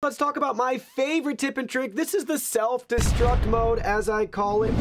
Let's talk about my favorite tip and trick. This is the self-destruct mode, as I call it.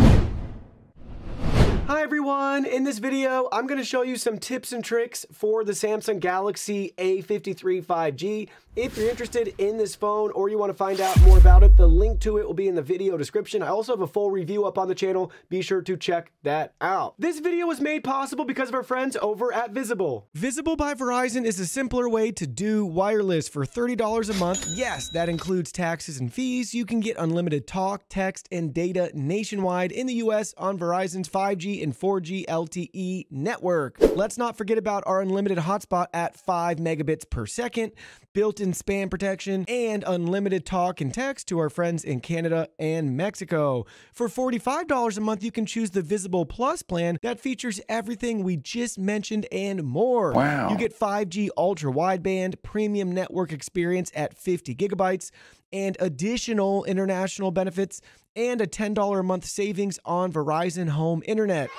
Hi everyone, in this video, I'm gonna show you some tips and tricks for the Samsung Galaxy A53 5G. If you're interested in this phone or you wanna find out more about it, the link to it will be in the video description. I also have a full review up on the channel. Be sure to check that out. This video was made possible because of our friends over at Visible. Visible by Verizon is a simpler way to do wireless for $30 a month. Yes, that includes taxes and fees. You can get unlimited talk, text, and data nationwide in the US on Verizon's 5G and 4G LTE network. Let's not forget about our unlimited hotspot at 5 megabits per second, built-in spam protection, and unlimited talk and text to our friends in Canada and Mexico. For $45 a month, you can choose the Visible Plus plan that features everything we just mentioned and more. Wow. You get 5G ultra wideband, premium network experience at 50 gigabytes, and additional international benefits and a $10 a month savings on Verizon Home Internet.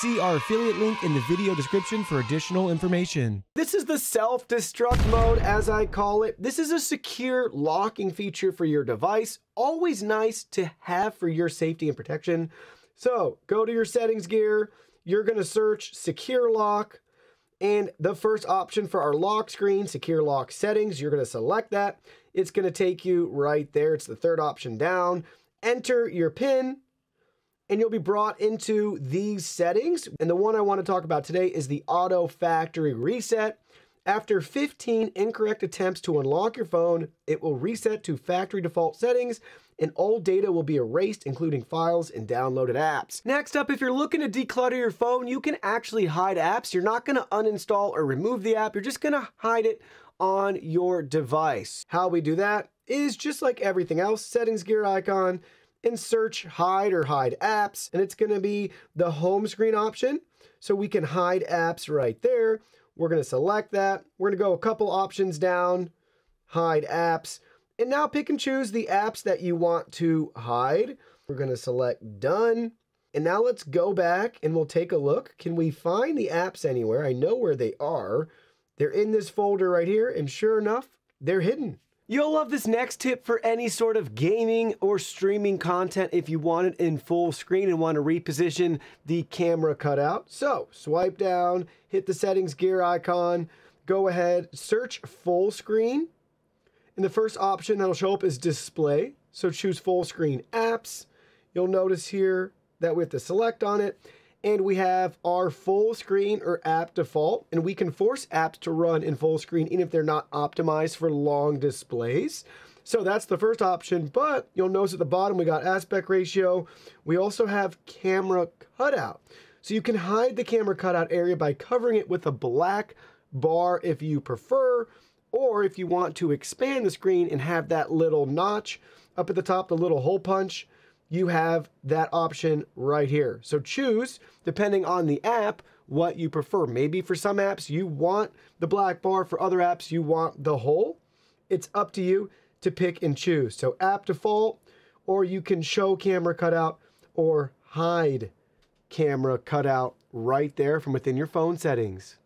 See our affiliate link in the video description for additional information. This is the self-destruct mode, as I call it. This is a secure locking feature for your device. Always nice to have for your safety and protection. So go to your settings gear. You're gonna search secure lock. And the first option for our lock screen, secure lock settings, you're gonna select that. It's gonna take you right there. It's the third option down. Enter your PIN and you'll be brought into these settings. And the one I wanna talk about today is the auto factory reset. After 15 incorrect attempts to unlock your phone, it will reset to factory default settings and all data will be erased, including files and downloaded apps. Next up, if you're looking to declutter your phone, you can actually hide apps. You're not gonna uninstall or remove the app. You're just gonna hide it on your device. How we do that is just like everything else, settings gear icon, and search hide or hide apps, and it's gonna be the home screen option. So we can hide apps right there. We're gonna select that. We're gonna go a couple options down, hide apps, and now pick and choose the apps that you want to hide. We're gonna select done. And now let's go back and we'll take a look. Can we find the apps anywhere? I know where they are. They're in this folder right here, and sure enough, they're hidden. You'll love this next tip for any sort of gaming or streaming content if you want it in full screen and want to reposition the camera cutout. So swipe down, hit the settings gear icon, go ahead, search full screen. And the first option that'll show up is display. So choose full screen apps. You'll notice here that we have to select on it. And we have our full screen or app default, and we can force apps to run in full screen even if they're not optimized for long displays. So that's the first option, but you'll notice at the bottom we got aspect ratio. We also have camera cutout. So you can hide the camera cutout area by covering it with a black bar if you prefer, or if you want to expand the screen and have that little notch up at the top, the little hole punch, you have that option right here. So choose, depending on the app, what you prefer. Maybe for some apps, you want the black bar. For other apps, you want the hole. It's up to you to pick and choose. So app default, or you can show camera cutout or hide camera cutout right there from within your phone settings.